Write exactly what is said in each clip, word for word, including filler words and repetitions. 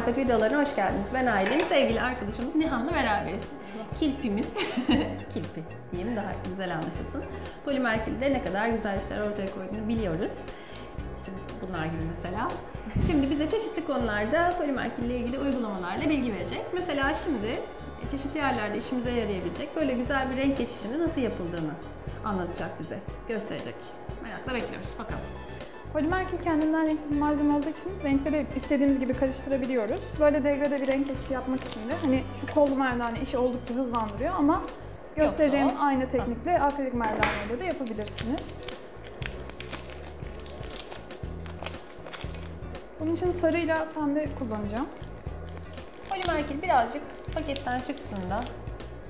ten marifet videolarına hoş geldiniz. Ben Aydın, sevgili arkadaşımız Nihan'la beraberiz. Kilpimiz, kilpi diyeyim daha güzel anlaşılsın. Polimer kilde ne kadar güzel işler ortaya koyduğunu biliyoruz. İşte bunlar gibi mesela. Şimdi bize çeşitli konularda polimer kille ilgili uygulamalarla bilgi verecek. Mesela şimdi çeşitli yerlerde işimize yarayabilecek böyle güzel bir renk geçişinin nasıl yapıldığını anlatacak bize, gösterecek. Merakla bekliyoruz, bakalım. Polimer kil kendinden renkli bir malzeme olduğu için renkleri istediğimiz gibi karıştırabiliyoruz. Böyle degrede bir renk geçişi yapmak için de hani şu kollu merdane işi oldukça hızlandırıyor ama göstereceğim Yok, aynı teknikle akrilik merdaneyle de yapabilirsiniz. Bunun için sarıyla pembe kullanacağım. Polimer kil birazcık paketten çıktığında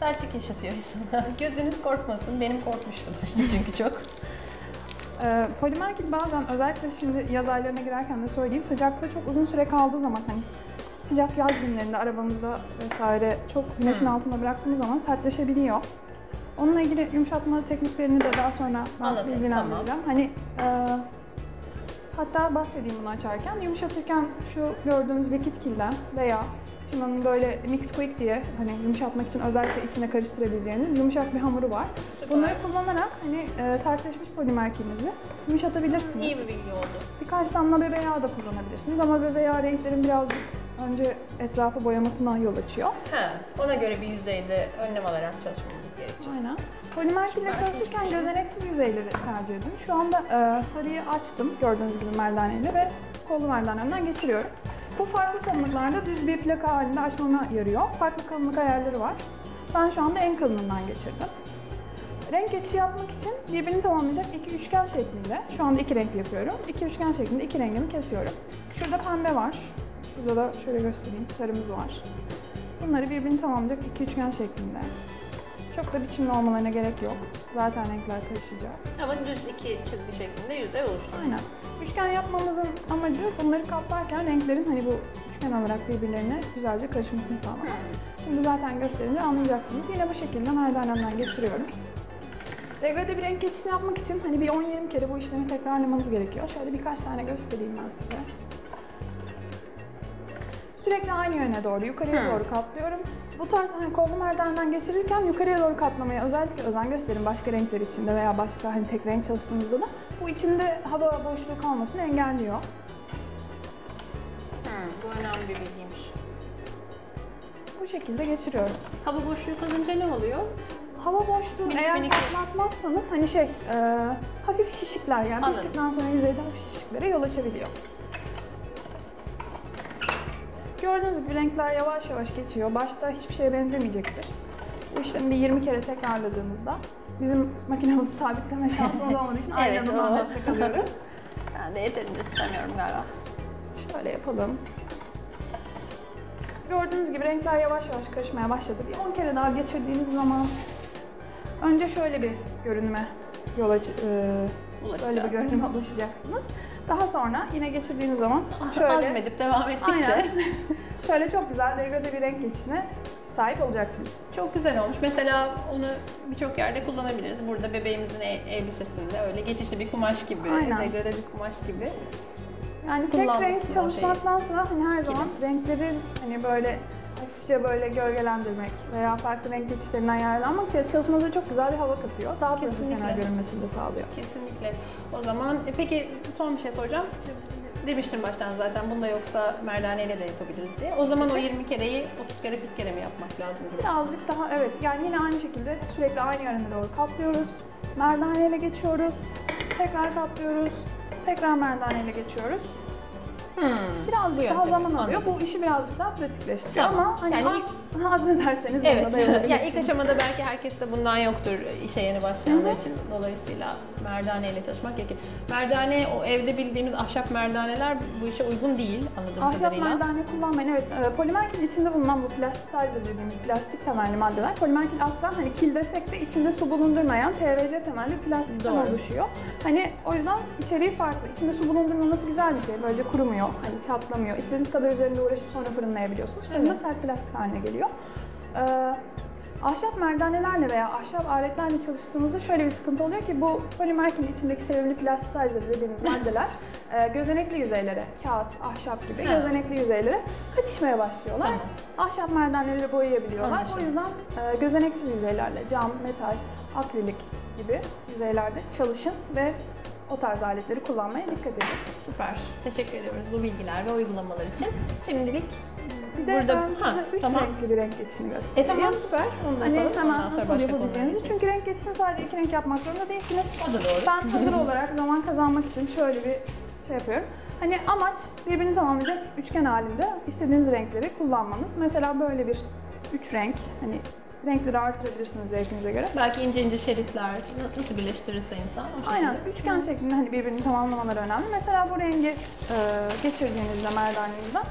sertlik yaşatıyor insana. Gözünüz korkmasın, benim korkmuştum başta çünkü çok. Ee, polimer kil bazen, özellikle şimdi yaz aylarına girerken de söyleyeyim, sıcakta çok uzun süre kaldığı zaman, hani sıcak yaz günlerinde arabamızda vesaire çok güneşin hmm. altında bıraktığımız zaman sertleşebiliyor. Onunla ilgili yumuşatma tekniklerini de daha sonra ben bilgilendireceğim. Tamam. Hani e, hatta bahsedeyim bunu açarken, yumuşatırken şu gördüğünüz likit kilden veya şunun böyle mix quick diye hani yumuşatmak için özellikle içine karıştırabileceğiniz yumuşak bir hamuru var. Süper. Bunları kullanarak hani e, sertleşmiş polimer kilinizi yumuşatabilirsiniz. İyi bir bilgi oldu. Birkaç damla bebe yağı da kullanabilirsiniz ama bebe yağı renklerin birazcık önce etrafı boyamasından yol açıyor. He, ona göre bir yüzeyde önlem alarak çalışmamız gerekiyor. Aynen. Polimer kille çalışırken gözeneksiz yüzeyleri tercih edin. Şu anda e, sarıyı açtım gördüğünüz gibi merdaneyle ve kollu merdanemden geçiriyorum. Bu farklı kalınlıklarda düz bir plaka halinde açmama yarıyor. Farklı kalınlık ayarları var. Ben şu anda en kalınından geçirdim. Renk geçişi yapmak için birbirini tamamlayacak iki üçgen şeklinde, şu anda iki renk yapıyorum. İki üçgen şeklinde iki rengimi kesiyorum. Şurada pembe var. Şurada da şöyle göstereyim, sarımız var. Bunları birbirini tamamlayacak iki üçgen şeklinde. Çok da biçimli olmalarına gerek yok. Zaten renkler karışacak. Ama düz iki çizgi şeklinde yüzey oluşturuyor. Aynen. Üçgen yapmamızın amacı bunları kaplarken renklerin hani bu üçgen olarak birbirlerine güzelce karışmasını sağlamak. Şimdi zaten gösterince anlayacaksınız. Yine bu şekilde merdanemden geçiriyorum. Devrede bir renk geçişini yapmak için hani bir on yirmi kere bu işlemi tekrarlamanız gerekiyor. Şöyle birkaç tane göstereyim ben size. Sürekli aynı yöne doğru, yukarıya Hı. doğru katlıyorum. Bu tarz hani kollu merdaneden geçirirken yukarıya doğru katlamaya özellikle özen gösterin, başka renkler içinde veya başka hani tek renk çalıştığınızda da bu içinde hava boşluğu kalmasını engelliyor. Hı, bu önemli bir bilgiymiş. Bu şekilde geçiriyorum. Hava boşluğu kalınca ne oluyor? Hava boşluğu minik, eğer katlatmazsanız hani şey e, hafif şişikler, yani Anladım. Piştikten sonra yüzeyde hafif şişiklere yol açabiliyor. Gördüğünüz gibi renkler yavaş yavaş geçiyor. Başta hiçbir şeye benzemeyecektir. Bu işlemi bir yirmi kere tekrarladığımızda bizim makinamızı sabitleme şansımız olmadığı için evet, aynı destek alıyoruz. Ben de yeterince tutamıyorum galiba. Şöyle yapalım. Gördüğünüz gibi renkler yavaş yavaş karışmaya başladı. Bir on kere daha geçirdiğiniz zaman önce şöyle bir görünme yol aç, e, böyle bir görünüme ulaşacaksınız. Daha sonra yine geçirdiğiniz zaman şöyle azmedip devam ettikçe aynen, şöyle çok güzel degrade bir renk geçişine sahip olacaksınız. Çok güzel olmuş. Mesela onu birçok yerde kullanabiliriz. Burada bebeğimizin elbisesinde öyle geçişli bir kumaş gibi, aynen. degrade bir kumaş gibi. Yani tek renk çalışmaktan sonra hani her zaman renklerin hani böyle hafifçe böyle gölgelendirmek veya farklı renk geçişlerinden yararlanmak çalışmanıza çok güzel bir hava katıyor. Daha profesyonel görünmesini de sağlıyor. Kesinlikle. O zaman e peki son bir şey soracağım. Demiştim baştan zaten bunda yoksa merdaneyle de yapabiliriz diye. O zaman evet. o yirmi kereyi otuz kere kırk kere mi yapmak lazım? Birazcık daha evet. Yani yine aynı şekilde sürekli aynı yöne doğru katlıyoruz. Merdaneyle geçiyoruz. Tekrar katlıyoruz. Tekrar merdaneyle geçiyoruz. Hmm, birazcık daha zaman alıyor. Anladım. Bu işi birazcık daha pratikleştiriyor tamam. ama hani yani ilk... hazmederseniz evet. bunda da yapabilirsiniz. Yani ilk aşamada belki herkes de bundan yoktur işe yeni başlayanlar için. Dolayısıyla merdane ile çalışmak gerekir. Merdane, o evde bildiğimiz ahşap merdaneler bu işe uygun değil anladığım ahşap kadarıyla. Ahşap merdane kullanmayın. Evet, e, polimer kilin içinde bulunan bu plasticizer dediğimiz plastik temelli maddeler. Polimer kil aslan hani kil desek de içinde su bulundurmayan P V C temelli plastikten Doğru. oluşuyor. Hani o yüzden içeriği farklı. İçinde su bulundurmaması güzel bir şey. Böylece kurumuyor. Hani çatlamıyor. İstediğiniz kadar üzerinde uğraşıp sonra fırınlayabiliyorsunuz. Fırında evet. sert plastik haline geliyor. Ee, Ahşap merdanelerle veya ahşap aletlerle çalıştığımızda şöyle bir sıkıntı oluyor ki bu polimerkin içindeki sevimli plastisajları dediğimiz maddeler e, gözenekli yüzeylere, kağıt, ahşap gibi evet. gözenekli yüzeylere kaçışmaya başlıyorlar. Tamam. Ahşap merdaneleri boyayabiliyorlar. Anlaştık. O yüzden e, gözeneksiz yüzeylerle cam, metal, akrilik gibi yüzeylerde çalışın ve o tarz aletleri kullanmaya dikkat edin. Süper. Teşekkür ediyoruz bu bilgiler ve uygulamalar için. Şimdilik bir de burada, ben size ha, üç tamam. renkli bir renk geçişini göstereyim. E tamam süper. Onu da hani yapalım. Hemen nasıl yapabileceğinizi. Çünkü renk geçişini sadece iki renk yapmak zorunda değilsiniz. O da doğru. Ben hazır olarak zaman kazanmak için şöyle bir şey yapıyorum. Hani amaç birbirini tamamlayacak üçgen halinde istediğiniz renkleri kullanmanız. Mesela böyle bir üç renk. Hani renkleri artırabilirsiniz zevkinize göre. Belki ince ince şeritler nasıl birleştirirse insan. Aynen. Üçgen Hı. şeklinde hani birbirini tamamlamaları önemli. Mesela bu rengi e, geçirdiğinizde merdanenizden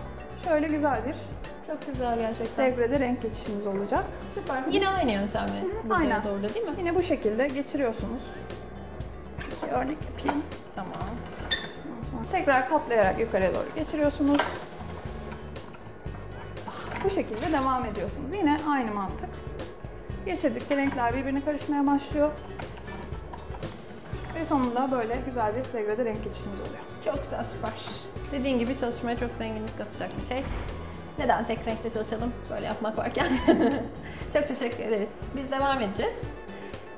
şöyle güzel bir çok güzel gerçekten. Devrede renk geçişiniz olacak. Süper. Yine aynı yöntemle. Aynen. Doğru değil mi? Yine bu şekilde geçiriyorsunuz. Bir örnek yapayım. Tamam. Tekrar katlayarak yukarıya doğru geçiriyorsunuz. Bu şekilde devam ediyorsunuz. Yine aynı mantık. Geçirdikçe renkler birbirine karışmaya başlıyor. Ve sonunda böyle güzel bir devrede renk geçişiniz oluyor. Çok güzel, süper. Dediğin gibi çalışmaya çok zenginlik katacak bir şey. Neden tek renkte çalışalım böyle yapmak varken? Çok teşekkür ederiz. Biz devam edeceğiz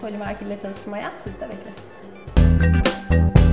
polimerkille çalışmaya. Siz de bekleriz.